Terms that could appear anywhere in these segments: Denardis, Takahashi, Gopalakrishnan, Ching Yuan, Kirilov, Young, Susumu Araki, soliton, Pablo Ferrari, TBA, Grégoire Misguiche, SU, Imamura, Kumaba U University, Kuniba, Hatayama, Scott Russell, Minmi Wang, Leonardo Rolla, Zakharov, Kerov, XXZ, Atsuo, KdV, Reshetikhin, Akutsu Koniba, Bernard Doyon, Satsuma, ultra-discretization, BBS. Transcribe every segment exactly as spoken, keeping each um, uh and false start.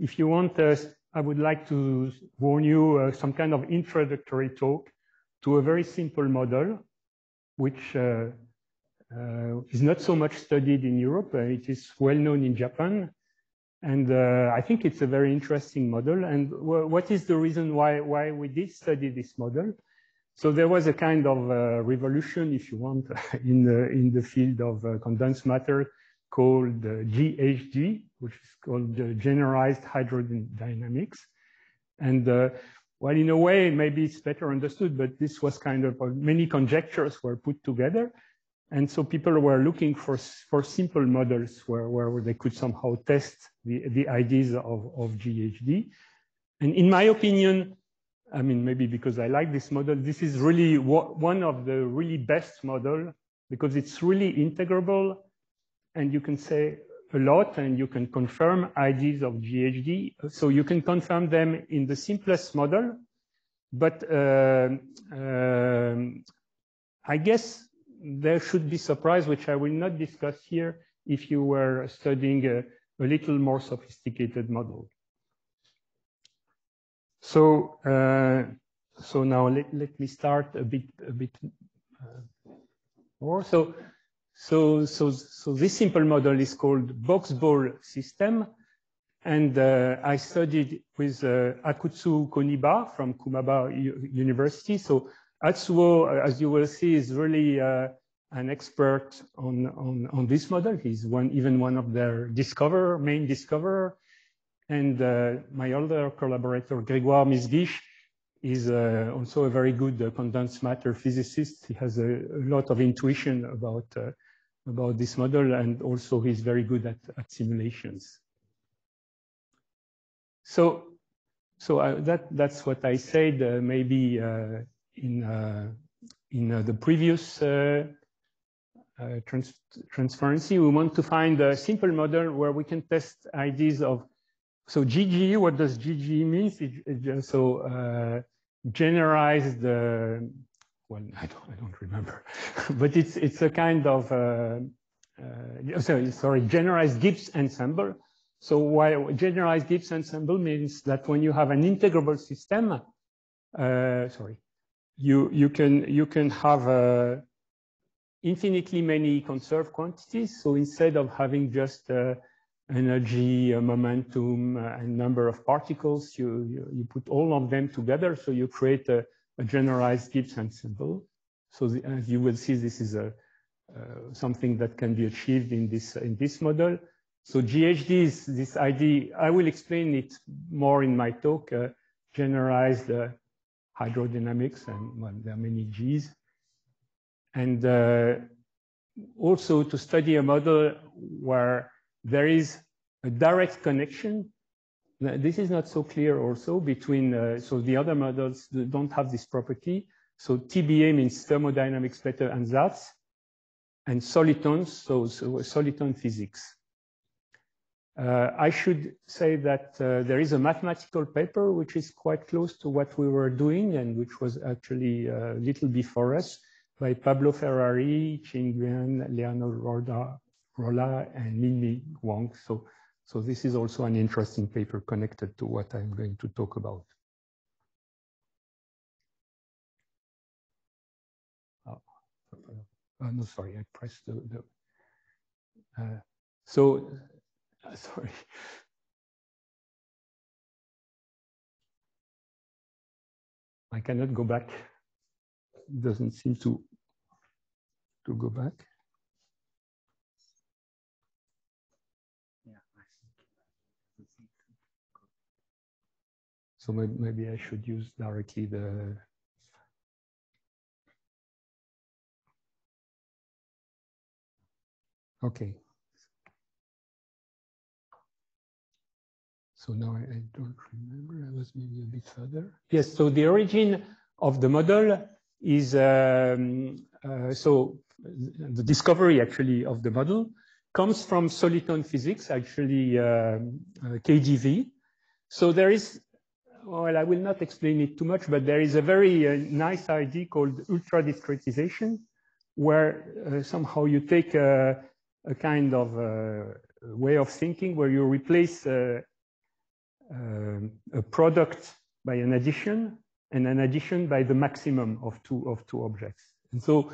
If you want us, I would like to warn you uh, some kind of introductory talk to a very simple model, which uh, uh, is not so much studied in Europe. Uh, it is well known in Japan. And uh, I think it's a very interesting model. And what is the reason why, why we did study this model? So there was a kind of uh, revolution, if you want, in the, in the field of uh, condensed matter called uh, G H D, which is called uh, generalized hydrodynamics. And uh, well, in a way, maybe it's better understood, but this was kind of, uh, many conjectures were put together. And so people were looking for, for simple models where, where they could somehow test the, the ideas of, of G H D. And in my opinion, I mean, maybe because I like this model, this is really one of the really best model because it's really integrable and you can say a lot and you can confirm ideas of G H D. So you can confirm them in the simplest model, but uh, um, I guess there should be surprise, which I will not discuss here, if you were studying a, a little more sophisticated model. So, uh, so now let, let me start a bit, a bit uh, more. So, so, so, so this simple model is called box ball system, and uh, I studied with uh, Akutsu Koniba from Kumaba U University. So Atsuo, as you will see, is really uh, an expert on, on, on this model. He's one, even one of their discoverer, main discoverer. And uh, my other collaborator, Grégoire Misguiche, is uh, also a very good uh, condensed matter physicist. He has a, a lot of intuition about, uh, about this model, and also he's very good at, at simulations. So, so I, that, that's what I said, uh, maybe, uh, in, uh, in uh, the previous uh, uh, trans transparency, we want to find a simple model where we can test ideas of, so G G E, what does G G E mean? It, it just, so uh, generalized, uh, well, I don't, I don't remember, but it's, it's a kind of, uh, uh, sorry, sorry, generalized Gibbs ensemble. So why generalized Gibbs ensemble means that when you have an integrable system, uh, sorry, You, you, can, you can have uh, infinitely many conserved quantities. So instead of having just uh, energy, uh, momentum, uh, and number of particles, you, you, you put all of them together. So you create a, a generalized Gibbs ensemble. So the, as you will see, this is a, uh, something that can be achieved in this, in this model. So G H D is this idea. I will explain it more in my talk, uh, generalized uh, hydrodynamics, and well, there are many G's. And uh, also to study a model where there is a direct connection. This is not so clear also between, uh, so the other models don't have this property. So T B A means thermodynamic splitter ansatz, and solitons, so, so soliton physics. Uh, I should say that uh, there is a mathematical paper which is quite close to what we were doing and which was actually a little before us by Pablo Ferrari, Ching Yuan, Leonardo Rolla, and Minmi Wang. So, so this is also an interesting paper connected to what I'm going to talk about. Oh, oh no, sorry, I pressed the, the uh, so. Uh, sorry. I cannot go back. It doesn't seem to to go back. Yeah, I think. So maybe, maybe I should use directly the. Okay. So now I, I don't remember, I was maybe a bit further. Yes, so the origin of the model is, um, uh, so the discovery actually of the model comes from soliton physics, actually uh, uh, K d V. So there is, well, I will not explain it too much, but there is a very uh, nice idea called ultra-discretization, where uh, somehow you take a, a kind of uh, way of thinking where you replace uh, um, a product by an addition and an addition by the maximum of two of two objects. And so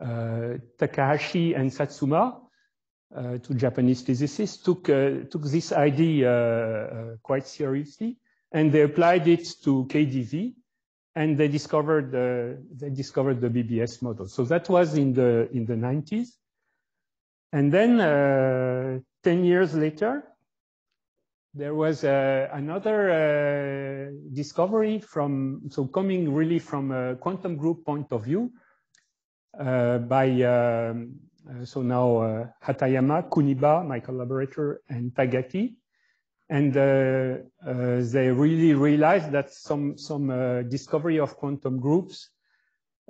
uh, Takahashi and Satsuma, uh, two Japanese physicists, took uh, took this idea uh, quite seriously, and they applied it to K d V, and they discovered uh, they discovered the B B S model. So that was in the in the nineties, and then uh, ten years later. There was uh, another uh, discovery from, so coming really from a quantum group point of view uh, by, um, so now uh, Hatayama, Kuniba, my collaborator, and Tagati. And uh, uh, they really realized that some, some uh, discovery of quantum groups,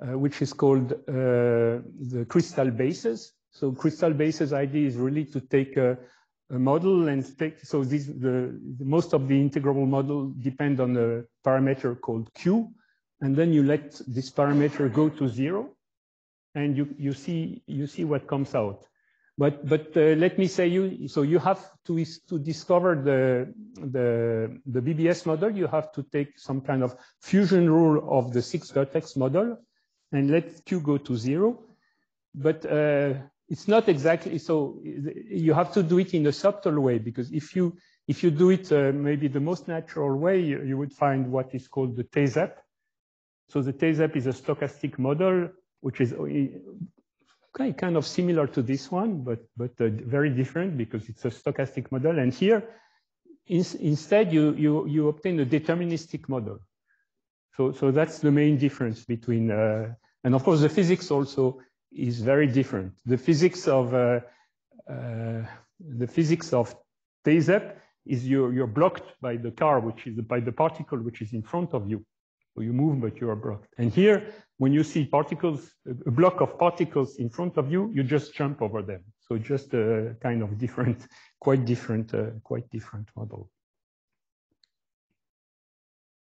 uh, which is called uh, the crystal bases. So crystal bases idea is really to take a, a model and take, so this, the, the most of the integrable model depend on a parameter called Q, and then you let this parameter go to zero, and you you see you see what comes out. But but uh, let me say you so you have to to discover the the the B B S model. You have to take some kind of fusion rule of the six vertex model, and let Q go to zero. But uh, it's not exactly, so you have to do it in a subtle way, because if you if you do it uh, maybe the most natural way, you, you would find what is called the TASEP. So the TASEP is a stochastic model, which is kind of similar to this one, but but uh, very different, because it's a stochastic model. And here, in, instead, you you you obtain a deterministic model. So so that's the main difference between, uh, and of course the physics also is very different. The physics of uh, uh, the physics of TASEP is you're, you're blocked by the car, which is by the particle which is in front of you. So you move, but you are blocked. And here, when you see particles, a block of particles in front of you, you just jump over them. So just a kind of different, quite different, uh, quite different model.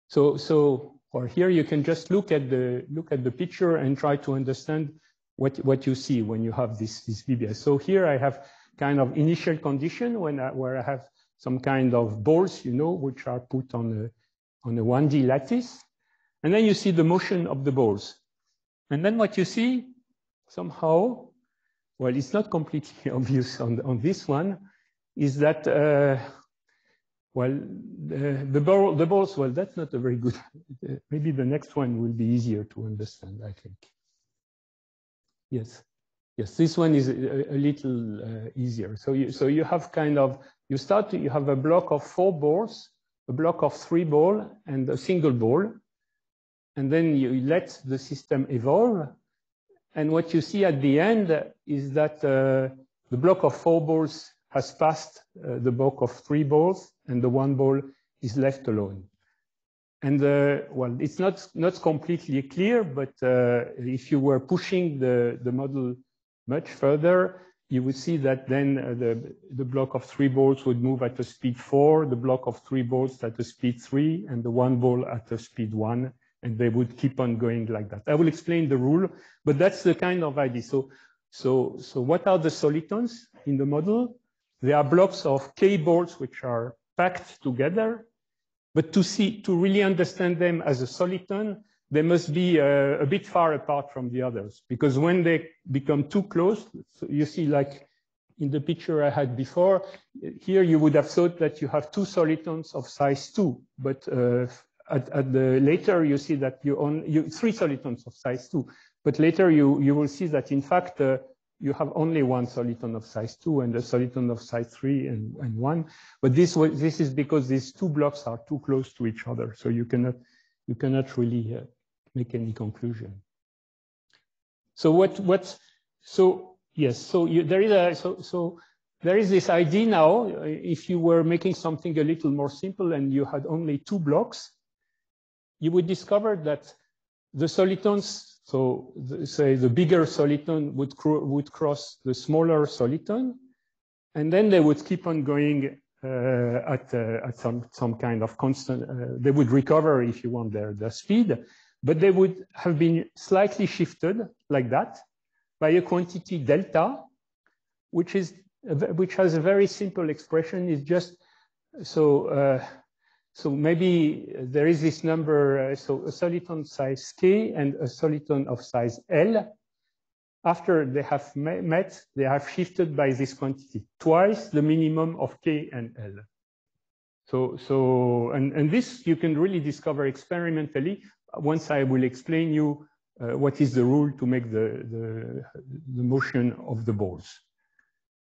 So so or here you can just look at the look at the picture and try to understand What, what you see when you have this, this B B S. So here I have kind of initial condition when I, where I have some kind of balls, you know, which are put on a, on a one D lattice. And then you see the motion of the balls. And then what you see somehow, well, it's not completely obvious on, on this one, is that, uh, well, the, the, ball, the balls, well, that's not a very good, uh, maybe the next one will be easier to understand, I think. Yes, yes. This one is a, a little uh, easier. So you, so you have kind of, you start, to, you have a block of four balls, a block of three ball, and a single ball. And then you let the system evolve. And what you see at the end is that uh, the block of four balls has passed uh, the block of three balls, and the one ball is left alone. And uh, well, it's not not completely clear, but uh, if you were pushing the the model much further, you would see that then uh, the the block of three balls would move at a speed four, the block of three balls at a speed three, and the one ball at a speed one, and they would keep on going like that. I will explain the rule, but that's the kind of idea. So so so what are the solitons in the model? They are blocks of k balls which are packed together. But to see, to really understand them as a soliton, they must be uh, a bit far apart from the others, because when they become too close, so you see, like in the picture I had before, here you would have thought that you have two solitons of size two, but uh, at, at the later you see that you own you, three solitons of size two, but later you you will see that in fact uh, you have only one soliton of size two and a soliton of size three and, and one. But this this is because these two blocks are too close to each other. So you cannot, you cannot really uh, make any conclusion. So what, what, so yes, so you, there is a, so, so there is this idea now, if you were making something a little more simple and you had only two blocks, you would discover that the solitons, so the, say the bigger soliton would, cro would cross the smaller soliton, and then they would keep on going uh, at, uh, at some, some kind of constant, uh, they would recover, if you want, their, their speed, but they would have been slightly shifted like that by a quantity delta, which is, which has a very simple expression, is just, so uh, So maybe there is this number, uh, so a soliton size K and a soliton of size L. After they have met, they have shifted by this quantity, twice the minimum of K and L. So, so and, and this you can really discover experimentally. Once I will explain you uh, what is the rule to make the, the, the motion of the balls.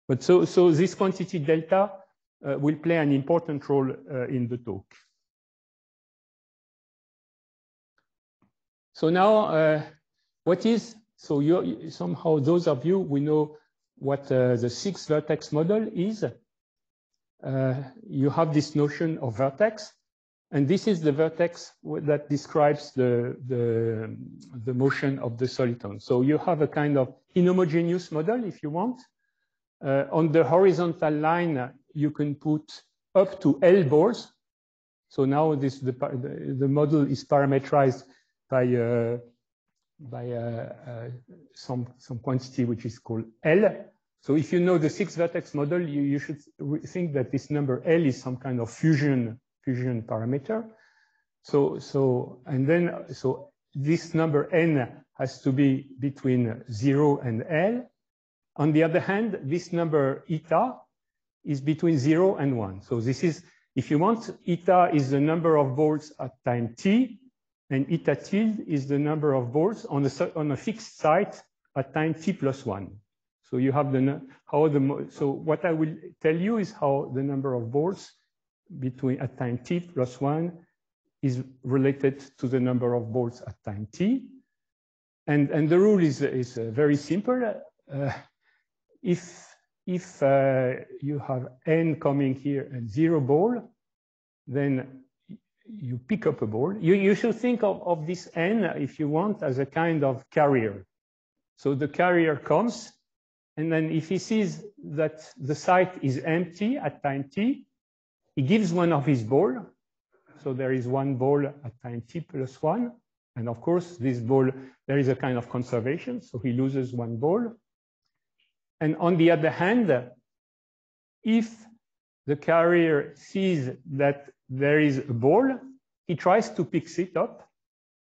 But so, so this quantity delta Uh, will play an important role uh, in the talk. So now, uh, what is, so you, somehow those of you, we know what uh, the six vertex model is. Uh, you have this notion of vertex, and this is the vertex that describes the, the, the motion of the soliton. So you have a kind of inhomogeneous model, if you want. Uh, on the horizontal line, you can put up to L balls. So now this the, the model is parametrized by uh, by uh, uh, some some quantity which is called L. So if you know the six vertex model, you, you should think that this number L is some kind of fusion fusion parameter. So so and then so this number N has to be between zero and L. On the other hand, this number eta is between zero and one. So this is, if you want, eta is the number of balls at time t, and eta tilde is the number of balls on a, on a fixed site at time t plus one. So you have the, how the, so what I will tell you is how the number of balls between at time t plus one is related to the number of balls at time t. And, and the rule is, is very simple. Uh, if If uh, you have N coming here and zero ball, then you pick up a ball. You, you should think of, of this N, if you want, as a kind of carrier. So the carrier comes, and then if he sees that the site is empty at time t, he gives one of his ball. So there is one ball at time t plus one. And of course, this ball, there is a kind of conservation. So he loses one ball. And on the other hand, if the carrier sees that there is a ball, he tries to pick it up.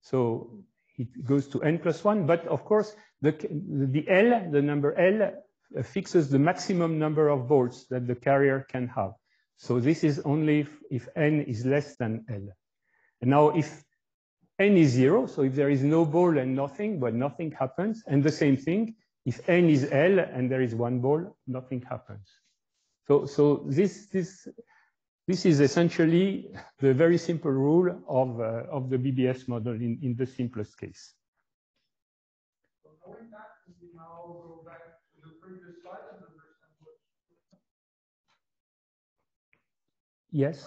So it goes to N plus one, but of course, the, the L, the number L, fixes the maximum number of balls that the carrier can have. So this is only if, if N is less than L. And now if N is zero, so if there is no ball and nothing, but nothing happens, and the same thing, if N is L and there is one ball, nothing happens. So, so this, this, this is essentially the very simple rule of, uh, of the B B S model in, in the simplest case. So knowing that, can we now go back to the previous slide and understand what? Yes.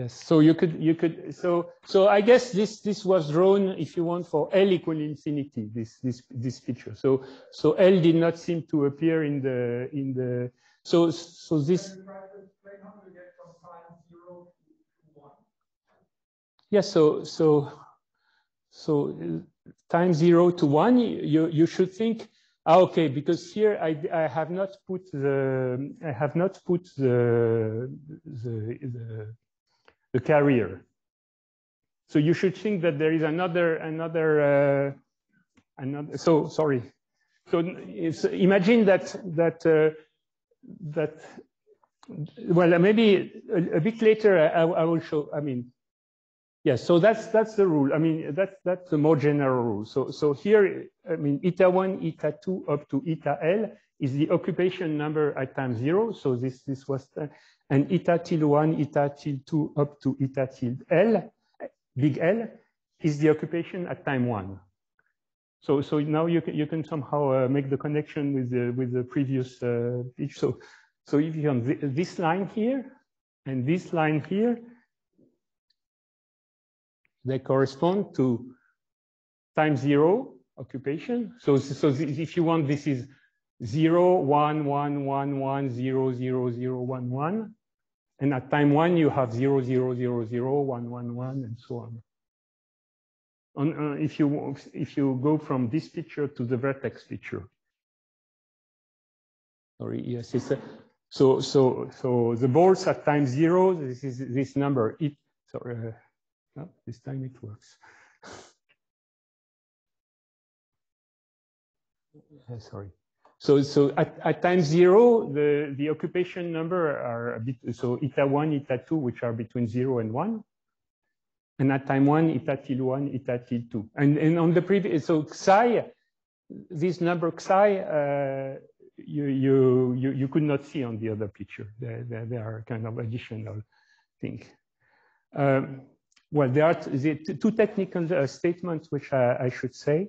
Yes, so you could, you could, so, so I guess this, this was drawn, if you want, for L equal infinity, this, this, this picture. So, so L did not seem to appear in the, in the, so, so this. Can you try to explain how to get from time zero to one? Yes, so, so, so time zero to one, you, you should think, ah, okay, because here I, I have not put the, I have not put the, the, the, the carrier. So you should think that there is another, another, uh, another. So sorry. So it's, imagine that that uh, that. Well, maybe a, a bit later I, I will show. I mean, yes. Yeah, so that's that's the rule. I mean, that's that's the more general rule. So so here, I mean, eta one, eta two, up to eta L is the occupation number at time zero. So this this was. The, and eta tilde one, eta tilde two, up to eta tilde L, big L, is the occupation at time one. So, so now you can, you can somehow uh, make the connection with the, with the previous uh, each. So, so if you on th this line here and this line here, they correspond to time zero occupation. So, so if you want, this is zero, one, one, one, one, zero, zero, zero, one, one. And at time one, you have zero, zero, zero, zero, one, one, one, and so on. on uh, if you if you go from this picture to the vertex picture, sorry, yes, it's a, So so so the balls at time zero, this is this number. It sorry, uh, no, this time it works. Uh, sorry. So so at, at time zero, the the occupation number are a bit, so eta one, eta two, which are between zero and one, and at time one, eta tilde one, eta tilde two, and and on the previous, so psi, this number psi. Uh, You, you you you could not see on the other picture. There, there, there are kind of additional things. Um, well, there are the two technical uh, statements which I, I should say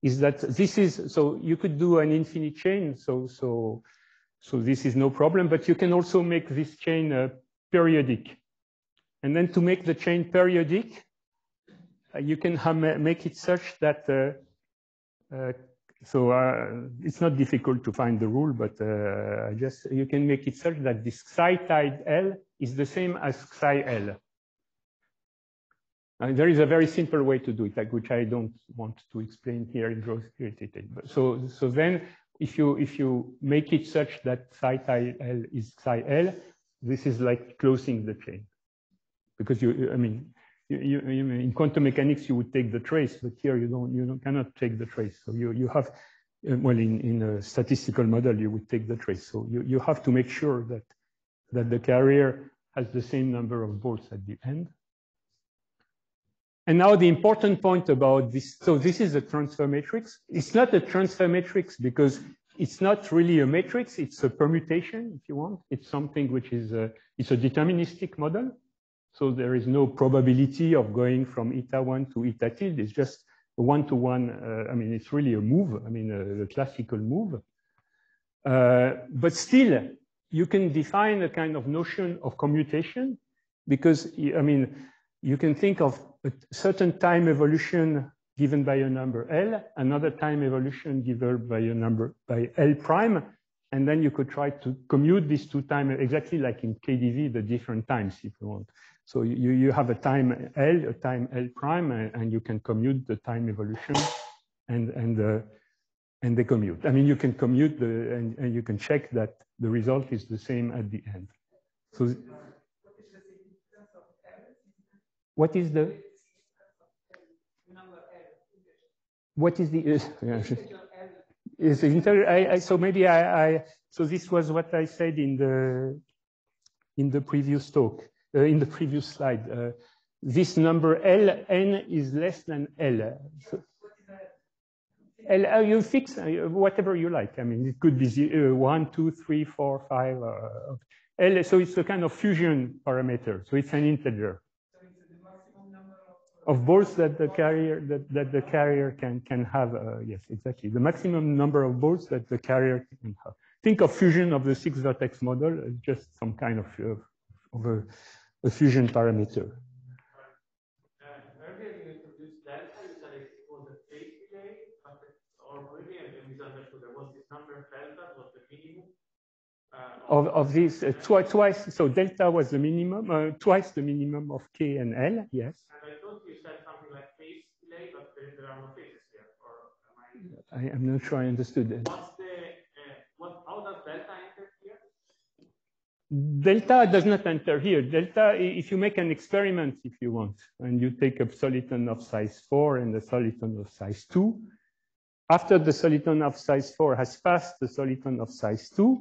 is that this is, so you could do an infinite chain. So so so this is no problem. But you can also make this chain uh, periodic, and then to make the chain periodic, uh, you can make it such that. Uh, uh, So uh, it's not difficult to find the rule, but uh, just you can make it such that this psi tilde L is the same as psi L. And there is a very simple way to do it, like, which I don't want to explain here. It grows irritated. But so so then, if you if you make it such that psi tilde L is psi L, this is like closing the chain, because you I mean. You, you, in quantum mechanics, you would take the trace, but here you don't. You don't, cannot take the trace. So you you have, well, in in a statistical model, you would take the trace. So you you have to make sure that that the carrier has the same number of balls at the end. And now the important point about this. So this is a transfer matrix. It's not a transfer matrix because it's not really a matrix. It's a permutation, if you want. It's something which is a, it's a deterministic model. So there is no probability of going from eta one to eta tilde. It's just a one-to-one. Uh, I mean, it's really a move. I mean, a, a classical move. Uh, but still, you can define a kind of notion of commutation, because I mean, you can think of a certain time evolution given by a number L, another time evolution given by a number by L prime. And then you could try to commute these two times exactly like in K d V, the different times if you want. So you, you have a time L, a time L prime, and you can commute the time evolution and and uh, and they commute. I mean, you can commute the and, and you can check that the result is the same at the end. So what is the significance of L? What is the number L? What is the uh, yeah, Is I, I, so maybe I, I. So this was what I said in the in the previous talk, uh, in the previous slide. Uh, this number L n is less than L. So L uh, you fix uh, whatever you like. I mean, it could be zero, one, two, three, four, five. Uh, L. So it's a kind of fusion parameter. So it's an integer. So it's the maximum number of balls that the carrier that, that the carrier can can have. Uh, yes, exactly. The maximum number of balls that the carrier can have. Think of fusion of the six vertex model as just some kind of uh, of a, a fusion parameter. Earlier you introduced delta. You said it was a phase delay, or maybe I misunderstood. There was this number delta was the minimum of of this uh, twi twice. So delta was the minimum, uh, twice the minimum of K and L. Yes. I am not sure I understood that. What's the, uh, what, how does delta enter here? Delta does not enter here. Delta, if you make an experiment, if you want, and you take a soliton of size four and a soliton of size two, after the soliton of size four has passed the soliton of size two,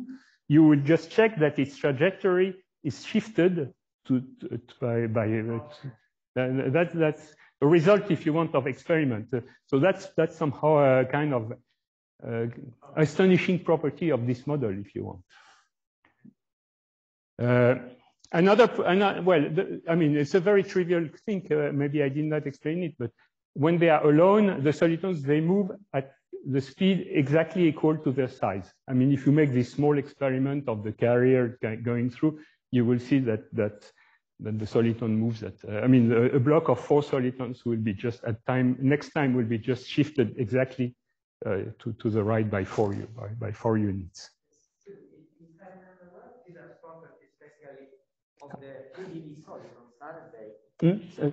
you will just check that its trajectory is shifted to, to, to by, by uh, that, that's a result, if you want, of experiment. Uh, so that's that's somehow a kind of uh, astonishing property of this model, if you want. Uh, another, another, well, the, I mean, it's a very trivial thing. Uh, maybe I did not explain it, but when they are alone, the solitons, they move at the speed exactly equal to their size. I mean, if you make this small experiment of the carrier going through, you will see that that. That the soliton moves at. Uh, I mean, a, a block of four solitons will be just at time next time will be just shifted exactly uh, to to the right by four by, by four units. So, if I remember well, these are properties basically of the K d V solitons, aren't they? Mm? So,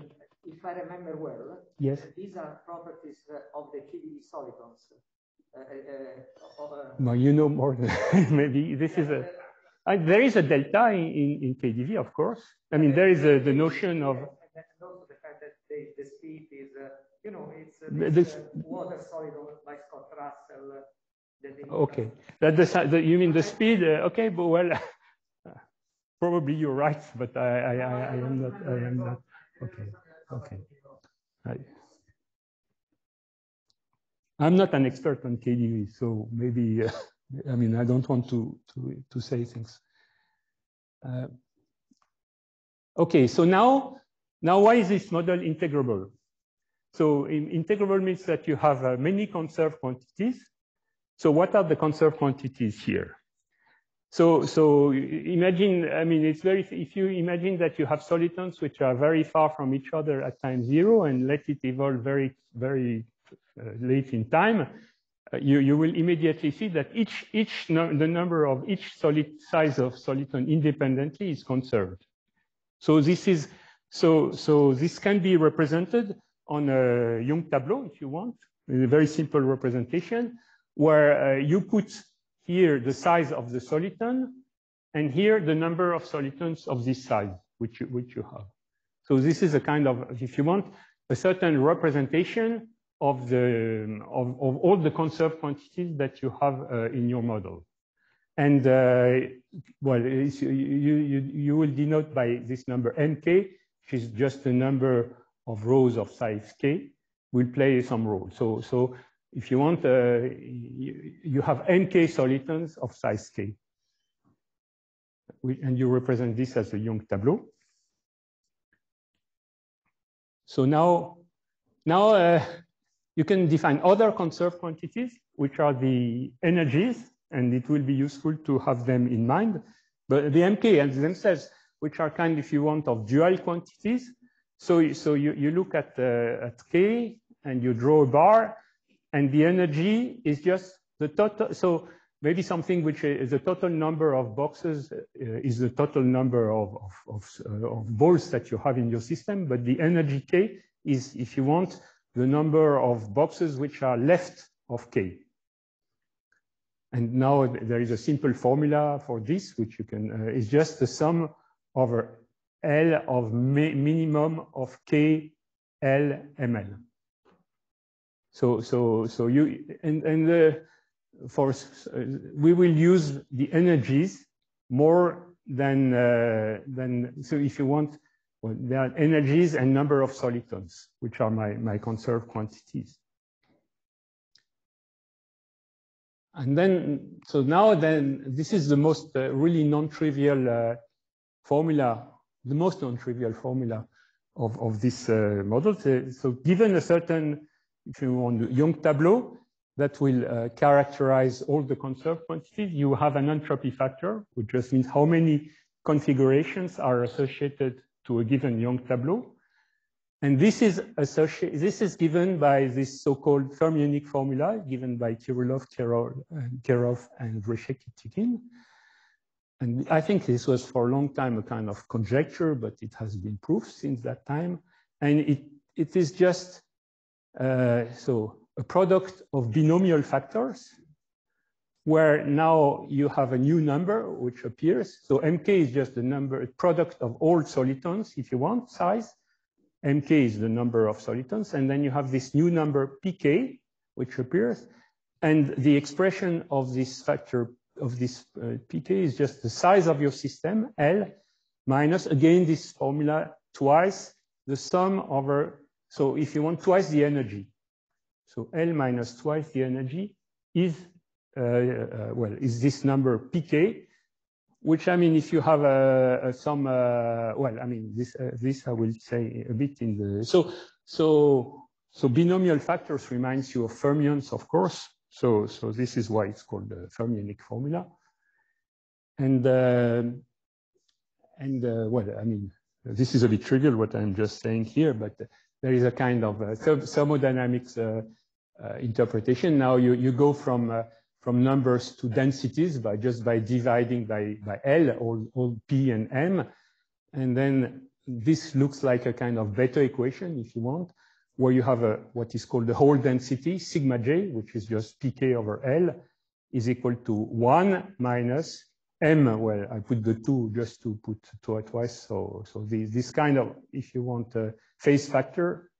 if I remember well, yes, these are properties of the K d V solitons. Uh, uh, of, uh, well, you know more than maybe this is a. I, there is a delta in, in, in K d V, of course. I mean, there is a, the notion of... Yes, and also the fact that the, the speed is, uh, you know, it's uh, this, uh, water solid by Scott Russell. Uh, okay, that the, the, you mean the speed? Uh, okay, but well, probably you're right, but I, I, I, I am not, I am not, okay, okay. I, I'm not an expert on K d V, so maybe, uh, I mean, I don't want to, to, to say things. Uh, okay, so now, now why is this model integrable? So in, integrable means that you have uh, many conserved quantities. So what are the conserved quantities here? So, so imagine, I mean, it's very, if you imagine that you have solitons which are very far from each other at time zero and let it evolve very, very, Uh, late in time, uh, you, you will immediately see that each, each no, the number of each solid size of soliton independently is conserved. So this is, so, so this can be represented on a Young tableau if you want, in a very simple representation where uh, you put here the size of the soliton and here the number of solitons of this size, which, which you have. So this is a kind of, if you want, a certain representation of the of, of all the conserved quantities that you have uh, in your model, and uh, well, you, you you will denote by this number m k, which is just the number of rows of size k, will play some role. So so if you want, uh, you, you have m k solitons of size k, and you represent this as a Young tableau. So now now. Uh, You can define other conserved quantities, which are the energies, and it will be useful to have them in mind. But the M K themselves, which are kind, if you want, of dual quantities. So, so you, you look at, uh, at K and you draw a bar, and the energy is just the total. So maybe something which is the total number of boxes uh, is the total number of, of, of, uh, of balls that you have in your system. But the energy K is, if you want, the number of boxes which are left of K. And now there is a simple formula for this, which you can, uh, is just the sum over L of mi minimum of K, L, M L. So, so, so you, and, and uh, for, uh, we will use the energies more than, uh, than, so if you want, well, there are energies and number of solitons, which are my, my conserved quantities. And then, so now then, this is the most uh, really non-trivial uh, formula, the most non-trivial formula of, of this uh, model. So, so given a certain, if you want, Young tableau that will uh, characterize all the conserved quantities, you have an entropy factor, which just means how many configurations are associated to a given Young tableau. And this is associated, this is given by this so-called fermionic formula given by Kirilov, Kerov, and, Kerov, and Reshetikhin. And I think this was for a long time a kind of conjecture, but it has been proved since that time. And it, it is just, uh, so a product of binomial factors where now you have a new number which appears. So M K is just the number, product of all solitons, if you want, size. M K is the number of solitons. And then you have this new number P K, which appears. And the expression of this factor of this uh, P K is just the size of your system, L, minus, again, this formula, twice the sum over, so if you want, twice the energy. So L minus twice the energy is Uh, uh, well, is this number P K, which, I mean, if you have a, a some, uh, well, I mean, this, uh, this I will say a bit in the, so, so, so binomial factors reminds you of fermions, of course. So, so this is why it's called the fermionic formula. And, uh, and, uh, well, I mean, this is a bit trivial what I'm just saying here, but there is a kind of uh, thermodynamics uh, uh, interpretation. Now you, you go from, uh, from numbers to densities by just by dividing by, by L, all, all P and M. And then this looks like a kind of better equation, if you want, where you have a, what is called the whole density, sigma J, which is just P K over L, is equal to one minus M, well, I put the two just to put two at twice. So, so these, this kind of, if you want, a phase factor,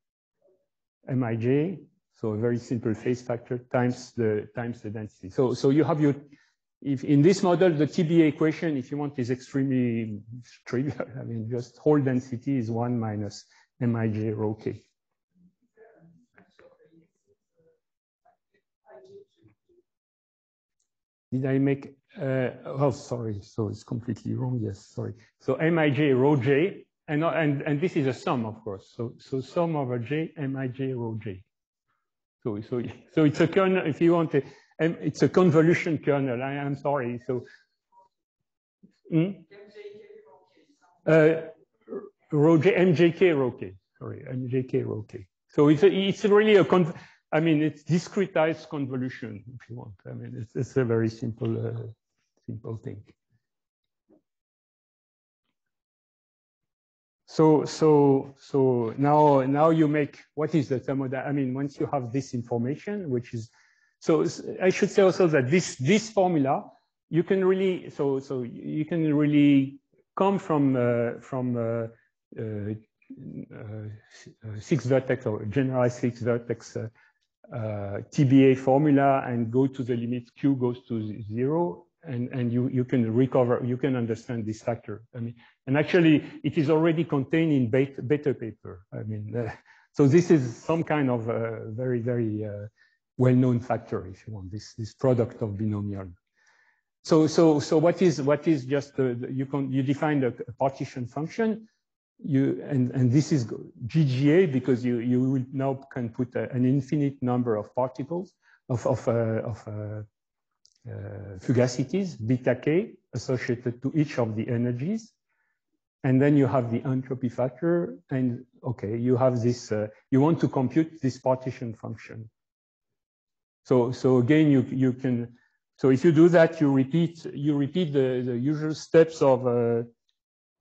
Mij, so a very simple phase factor times the times the density. So, so you have your, if in this model, the T B A equation, if you want, is extremely trivial. I mean, just whole density is one minus Mij rho k. Did I make? Uh, oh, sorry. So it's completely wrong. Yes, sorry. So Mij rho j, and and and this is a sum, of course. So so sum over j Mij rho j. So so so it's a kernel. If you want, a, it's a convolution kernel. I am sorry. So. Hmm? Uh, rho j mjk rho k. Sorry, mjk rho k. So it's a, it's really a con. I mean, it's discretized convolution, if you want. I mean, it's, it's a very simple, uh, simple thing. So, so, so now, now you make what is the thermodynamic? I mean, once you have this information, which is, so I should say also that this this formula, you can really, so so you can really come from uh, from. Uh, uh, uh, six vertex or generalized six vertex. Uh, Uh, T B A formula and go to the limit Q goes to zero, and and you you can recover, you can understand this factor. I mean, and actually it is already contained in beta, beta paper. I mean, uh, so this is some kind of uh, very very uh, well-known factor, if you want, this this product of binomial. So so so what is what is just uh, you can you define a partition function. You and and this is G G A because you you will now can put a, an infinite number of particles of of uh, of uh, uh, fugacities beta k associated to each of the energies, and then you have the entropy factor. And okay, you have this. Uh, you want to compute this partition function. So so again, you you can. So if you do that, you repeat you repeat the the usual steps of. Uh,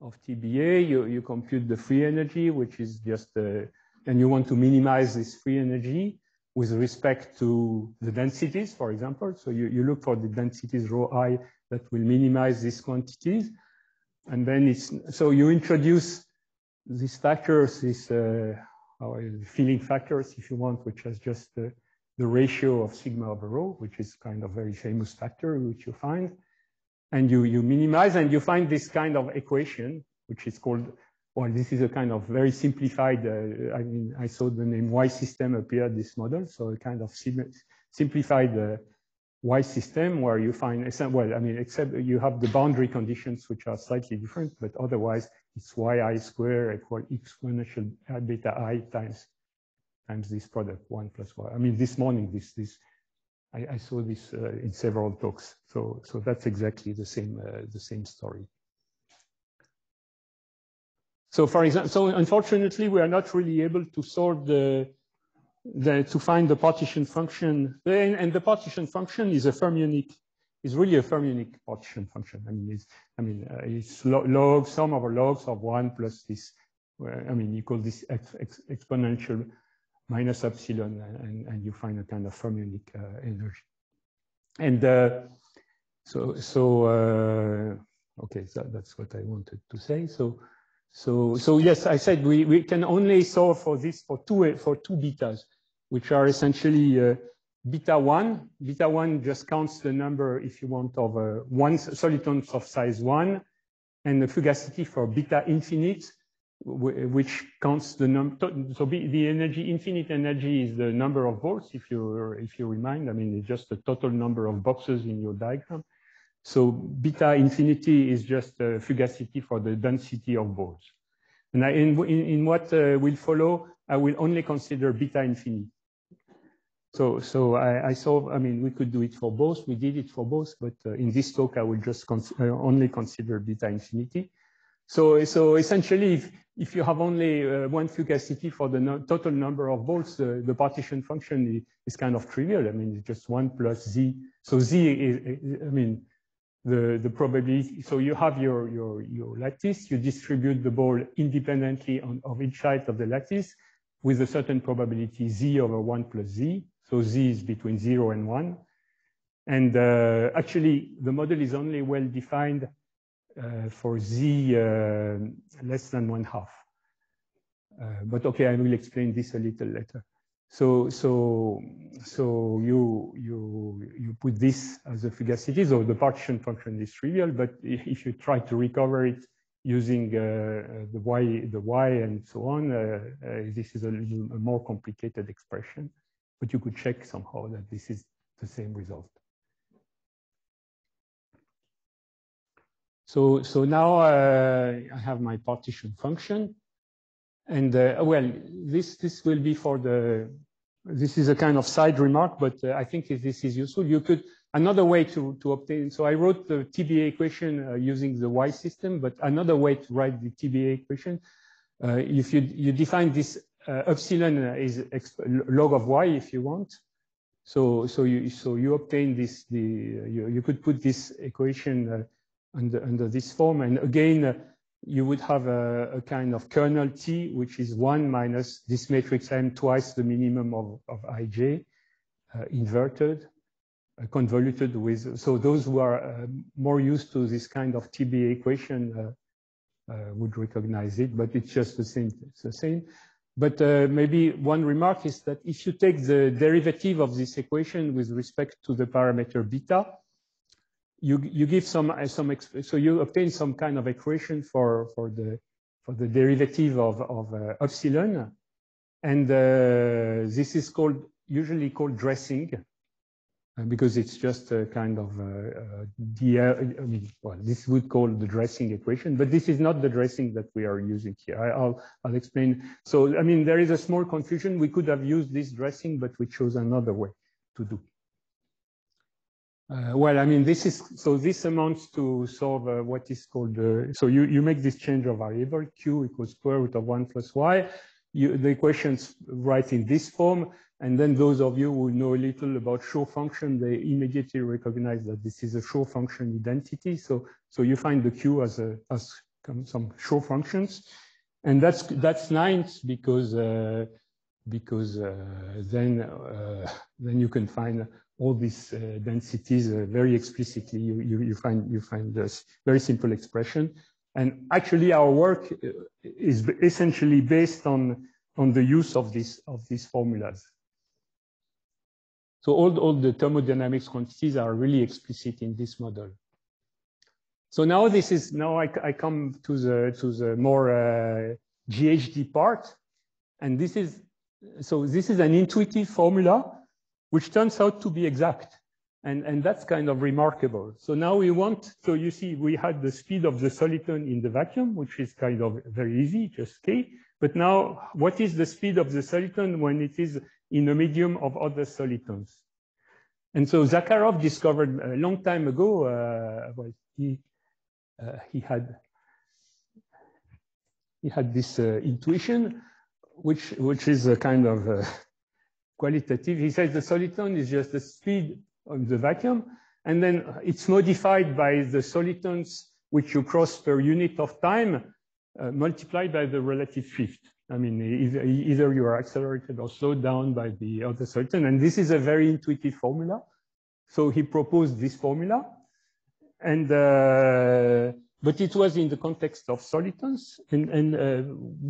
of T B A, you, you compute the free energy, which is just, uh, and you want to minimize this free energy with respect to the densities, for example. So you, you look for the densities rho I that will minimize these quantities. And then it's, so you introduce these factors, these uh, filling factors, if you want, which is just uh, the ratio of sigma over rho, which is kind of very famous factor, which you find. And you, you minimize and you find this kind of equation, which is called, well, this is a kind of very simplified, uh, I mean, I saw the name Y system appear in this model. So a kind of sim simplified uh, Y system where you find, well, I mean, except you have the boundary conditions, which are slightly different, but otherwise it's Y I squared equal exponential beta I times, times this product, one plus Y. I mean, this morning, this, this, I, I saw this uh, in several talks, so so that's exactly the same uh, the same story. So for example, so unfortunately we are not really able to solve the, the to find the partition function, and, and the partition function is a fermionic, is really a fermionic partition function. I mean, it's, I mean uh, it's lo log sum over logs of one plus this. I mean, you call this ex ex exponential. Minus epsilon, and, and you find a kind of fermionic uh, energy. And uh, so, so uh, okay, so that's what I wanted to say. So, so, so yes, I said we, we can only solve for this for two for two betas, which are essentially uh, beta one. Beta one just counts the number, if you want, of uh, one solitons of size one, and the fugacity for beta infinite, which counts the number. So the energy, infinite energy, is the number of volts. If you if you remind, I mean, it's just the total number of boxes in your diagram. So beta infinity is just uh, fugacity for the density of volts. And I, in, in in what uh, will follow, I will only consider beta infinity. So so I, I saw. I mean, we could do it for both. We did it for both, but uh, in this talk, I will just con uh, only consider beta infinity. So, so essentially, if, if you have only uh, one fugacity for the no total number of volts, uh, the partition function is, is kind of trivial. I mean, it's just one plus Z. So Z is, I mean, the, the probability. So you have your, your, your lattice, you distribute the ball independently on, of each side of the lattice with a certain probability Z over one plus Z. So Z is between zero and one. And uh, actually, the model is only well defined uh, for Z uh, less than one half. Uh, but okay, I will explain this a little later. So, so, so you you you put this as a fugacity, so the partition function is trivial. But if you try to recover it using uh, the y the y and so on, uh, uh, this is a little a more complicated expression. But you could check somehow that this is the same result. So so now uh, I have my partition function. And uh, well, this this will be for the, this is a kind of side remark, but uh, I think this is useful. You could, another way to, to obtain, so I wrote the T B A equation uh, using the Y system, but another way to write the T B A equation, uh, if you, you define this uh, epsilon is log of Y if you want. So, so, you, so you obtain this, the, uh, you, you could put this equation uh, under, under this form, and again, uh, you would have a, a kind of kernel T, which is one minus this matrix M twice the minimum of, of I J, uh, inverted, uh, convoluted with. So those who are uh, more used to this kind of T B A equation uh, uh, would recognize it, but it's just the same. It's the same. But uh, maybe one remark is that if you take the derivative of this equation with respect to the parameter beta, You, you give some uh, some so you obtain some kind of equation for for the for the derivative of of uh, epsilon, and uh, this is called usually called dressing, uh, because it's just a kind of uh, uh, the I mean, well, this would call the dressing equation, but this is not the dressing that we are using here. I, I'll I'll explain. So I mean there is a small confusion. We could have used this dressing, but we chose another way to do. Uh, well, I mean, this is, so this amounts to solve uh, what is called, uh, so you, you make this change of variable, Q equals square root of one plus Y. You, the equations write in this form, and then those of you who know a little about Shor function, they immediately recognize that this is a Shor function identity. So, so you find the Q as, a, as some Shor functions, and that's, that's nice because, uh, because uh, then, uh, then you can find all these uh, densities uh, very explicitly. You, you, you find you find this very simple expression. And actually our work is essentially based on, on the use of, this, of these formulas. So all, all the thermodynamics quantities are really explicit in this model. So now this is, now I, I come to the, to the more uh, G H D part. And this is, so this is an intuitive formula which turns out to be exact. And, and that's kind of remarkable. So now we want, so you see, we had the speed of the soliton in the vacuum, which is kind of very easy, just K. But now, what is the speed of the soliton when it is in a medium of other solitons? And so Zakharov discovered a long time ago, uh, well, he, uh, he, had, he had this uh, intuition, which, which is a kind of, uh, qualitative. He says the soliton is just the speed of the vacuum, and then it's modified by the solitons which you cross per unit of time uh, multiplied by the relative shift. I mean, either, either you are accelerated or slowed down by the other soliton, and this is a very intuitive formula. So he proposed this formula, and uh, but it was in the context of solitons, and, and uh,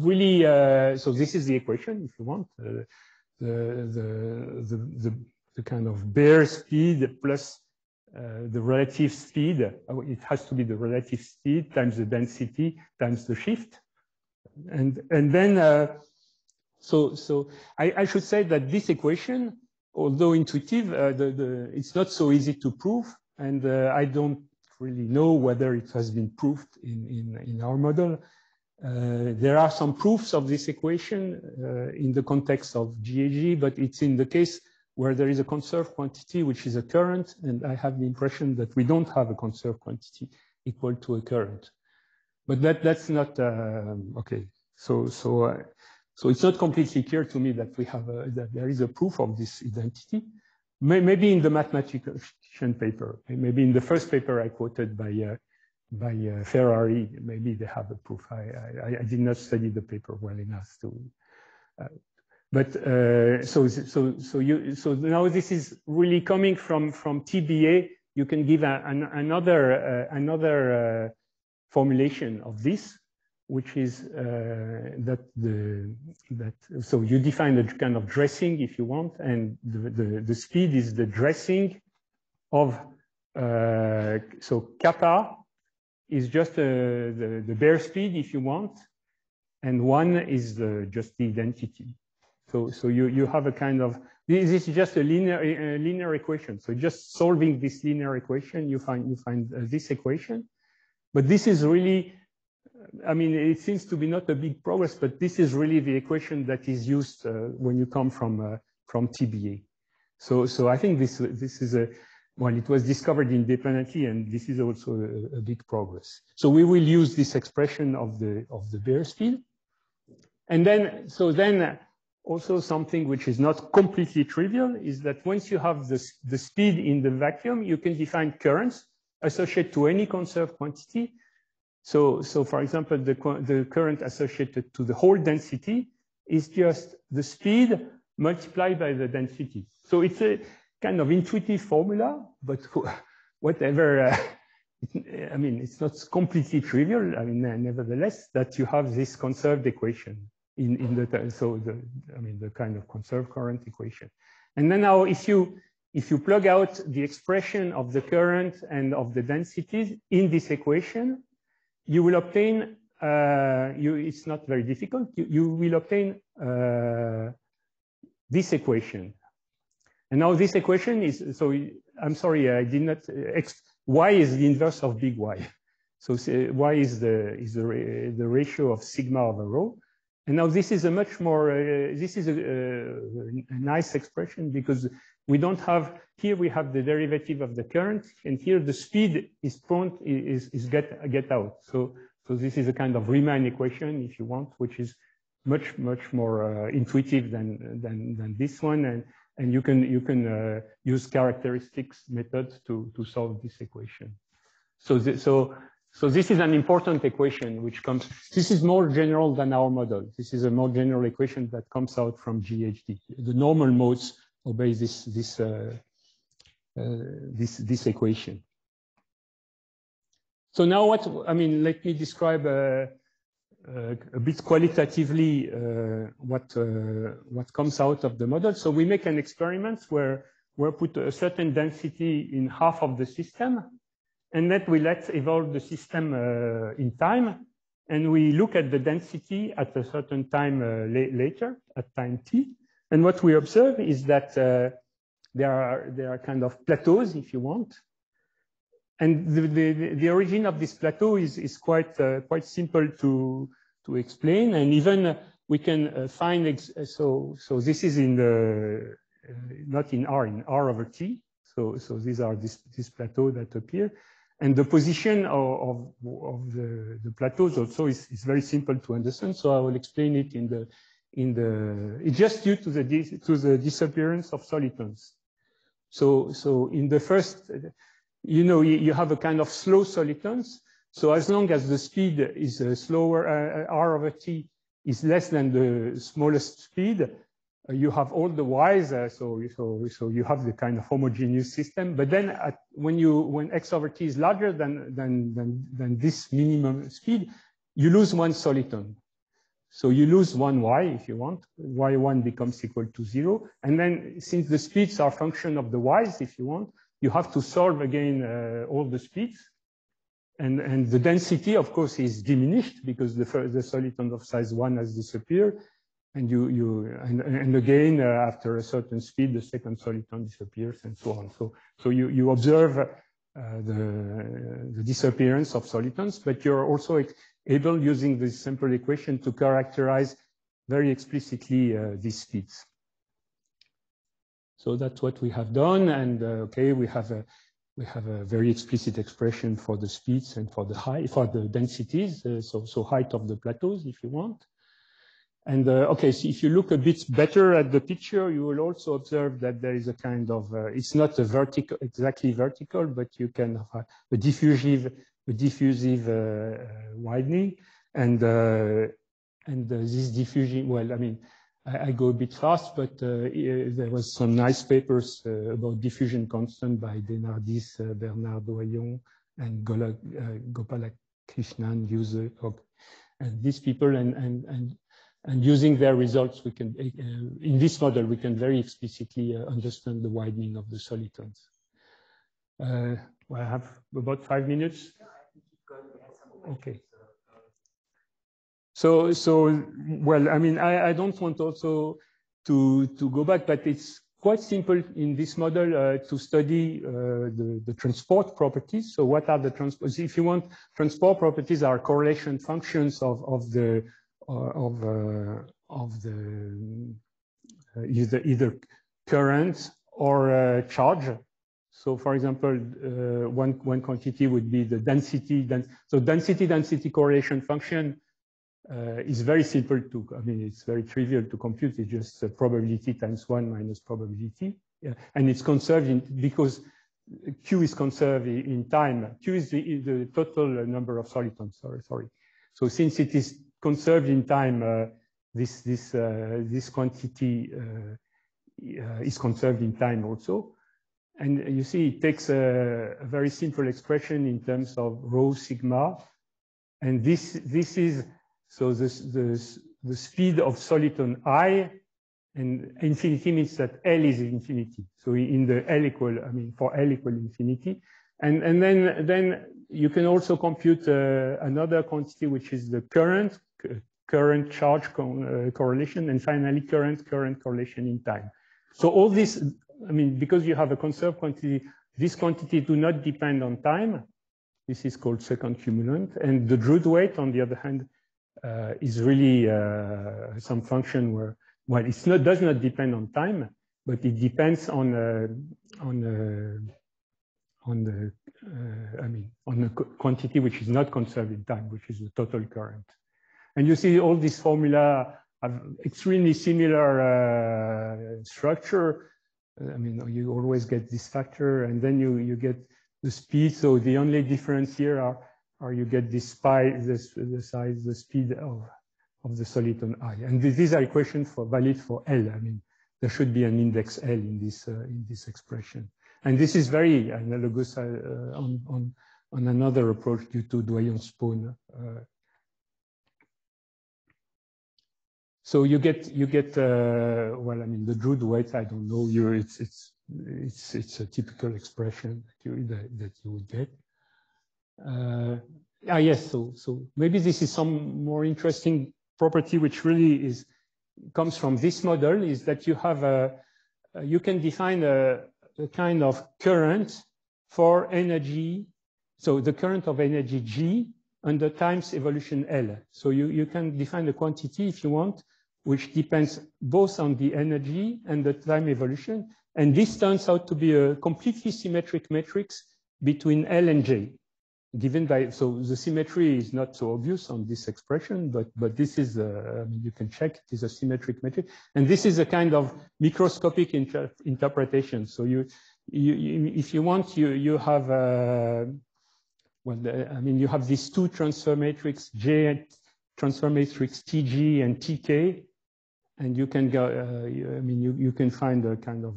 really, uh, so this is the equation if you want. Uh, The, the, the, the kind of bare speed plus uh, the relative speed, it has to be the relative speed times the density times the shift. And, and then, uh, so, so I, I should say that this equation, although intuitive, uh, the, the, it's not so easy to prove. And uh, I don't really know whether it has been proved in, in, in our model. Uh, there are some proofs of this equation uh, in the context of G H D, but it's in the case where there is a conserved quantity, which is a current, and I have the impression that we don't have a conserved quantity equal to a current. But that, that's not, uh, okay, so, so, uh, so it's not completely clear to me that we have, a, that there is a proof of this identity. May, maybe in the mathematician paper, maybe in the first paper I quoted by uh, by uh, Ferrari, maybe they have a proof. I, I, I did not study the paper well enough to. Uh, But uh, so so so you so now this is really coming from from T B A. You can give a, an, another uh, another uh, formulation of this, which is uh, that the that so you define the kind of dressing if you want, and the the, the speed is the dressing of uh, so kappa is just uh, the the bare speed if you want, and one is the just the density. So, so you, you have a kind of, this is just a linear, a linear equation. So just solving this linear equation, you find, you find uh, this equation. But this is really, I mean, it seems to be not a big progress, but this is really the equation that is used uh, when you come from, uh, from T B A. So, so I think this, this is a, well, it was discovered independently, and this is also a, a big progress. So we will use this expression of the, of the bare speed. And then, so then, also something which is not completely trivial is that once you have this, the speed in the vacuum, you can define currents associated to any conserved quantity. So, so for example, the, the current associated to the whole density is just the speed multiplied by the density. So it's a kind of intuitive formula, but whatever, uh, it, I mean, it's not completely trivial. I mean, nevertheless, that you have this conserved equation. In, in the so the I mean the kind of conserved current equation, and then now if you if you plug out the expression of the current and of the densities in this equation, you will obtain uh, you it's not very difficult you, you will obtain uh, this equation. And now this equation is so I'm sorry I did not x y is the inverse of big Y, so y is the is the the ratio of sigma over rho. And now this is a much more, uh, this is a, a, a nice expression because we don't have, here we have the derivative of the current, and here the speed is prone, is, is get, get out. So, so this is a kind of Riemann equation, if you want, which is much, much more uh, intuitive than, than, than this one. And, and you can, you can uh, use characteristics methods to, to solve this equation. So, the, so, So this is an important equation which comes, this is more general than our model. This is a more general equation that comes out from G H D. The normal modes obey this, this, uh, uh, this, this equation. So now what, I mean, let me describe uh, uh, a bit qualitatively uh, what, uh, what comes out of the model. So we make an experiment where we put a certain density in half of the system, and that we let evolve the system uh, in time, and we look at the density at a certain time uh, la later, at time t. And what we observe is that uh, there are there are kind of plateaus, if you want. And the the, the origin of this plateau is is quite uh, quite simple to to explain, and even we can uh, find ex so so this is in the uh, not in R, in R over t. So so these are this this plateau that appear. And the position of, of, of the, the plateaus also is, is very simple to understand. So I will explain it in the, in the, it's just due to the, to the disappearance of solitons. So, so in the first, you know, you, you have a kind of slow solitons. So as long as the speed is uh, slower, uh, R over T is less than the smallest speed, uh, you have all the Y's. Uh, so, so, so you have the kind of homogeneous system. But then at when you when x over t is larger than, than than than this minimum speed, you lose one soliton. So you lose one y if you want. y one becomes equal to zero. And then since the speeds are function of the y's, if you want, you have to solve again uh, all the speeds. And and the density, of course, is diminished because the the soliton of size one has disappeared. And you, you, and, and again, uh, after a certain speed, the second soliton disappears, and so on. So, so you, you observe uh, the, the disappearance of solitons, but you're also able, using this simple equation, to characterize very explicitly uh, these speeds. So that's what we have done, and uh, okay, we have a, we have a very explicit expression for the speeds and for the height, for the densities, uh, so, so height of the plateaus, if you want. And uh, okay, so if you look a bit better at the picture, you will also observe that there is a kind of, uh, it's not a vertical, exactly vertical, but you can have a diffusive, a diffusive uh, widening. And, uh, and uh, this diffusion, well, I mean, I, I go a bit fast, but uh, there was some nice papers uh, about diffusion constant by Denardis, uh, Bernard Doyon, and Gola, uh, Gopalakrishnan, user, and these people, and and and and using their results, we can uh, in this model we can very explicitly uh, understand the widening of the solitons. Uh, well, I have about five minutes. Okay. So, so well, I mean, I, I don't want also to to go back, but it's quite simple in this model uh, to study uh, the, the transport properties. So, what are the transport? If you want, transport properties are correlation functions of of the uh, of uh, of the uh, either either current or uh, charge. So, for example, uh, one one quantity would be the density. Dens so, density density correlation function. Uh, it's very simple to, I mean, it's very trivial to compute. It's just uh, probability times one minus probability. Yeah. And it's conserved in, because Q is conserved in time. Q is the, the total number of solitons, sorry, sorry. So since it is conserved in time, uh, this, this, uh, this quantity uh, uh, is conserved in time also. And you see, it takes a, a very simple expression in terms of rho sigma. And this, this is, so this, this, the speed of soliton I, and infinity means that L is infinity. So in the L equal, I mean, for L equal infinity. And, and then, then you can also compute uh, another quantity, which is the current, current charge co uh, correlation, and finally current, current correlation in time. So all this, I mean, because you have a conserved quantity, this quantity do not depend on time. This is called second cumulant. And the Drude weight, on the other hand, Uh, is really uh, some function where, well, it's not does not depend on time, but it depends on uh, on uh, on the uh, I mean on the quantity which is not conserved in time, which is the total current. And you see all these formula have extremely similar uh, structure. I mean, you always get this factor, and then you you get the speed. So the only difference here are. Or you get this pi, this, the size, the speed of, of the soliton I. And these are equations for valid for L. I mean, there should be an index L in this, uh, in this expression. And this is very analogous uh, on, on, on another approach due to Doyon-Spohn. Uh, so you get, you get uh, well, I mean, the Drude weight, I don't know, you, it's, it's, it's, it's a typical expression that you, that, that you would get. Uh, ah, yes, so, so maybe this is some more interesting property which really is comes from this model, is that you have a, you can define a, a kind of current for energy. So the current of energy G under times evolution L. So you, you can define a quantity if you want, which depends both on the energy and the time evolution. And this turns out to be a completely symmetric matrix between L and J. Given by, so the symmetry is not so obvious on this expression, but but this is a, you can check it is a symmetric matrix, and this is a kind of microscopic inter interpretation. So you, you, you, if you want, you you have a, well, the, I mean, you have these two transfer matrix J and transfer matrix T G and T K, and you can go. Uh, I mean, you you can find a kind of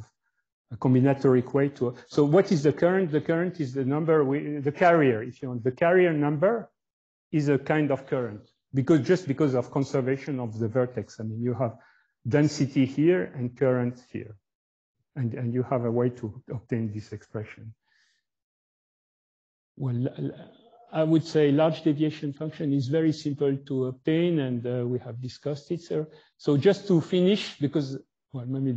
a combinatoric way to, so what is the current? The current is the number, we, the carrier, if you want. The carrier number is a kind of current, because just because of conservation of the vertex. I mean, you have density here and current here. And, and you have a way to obtain this expression. Well, I would say large deviation function is very simple to obtain, and uh, we have discussed it, sir. So just to finish, because well, maybe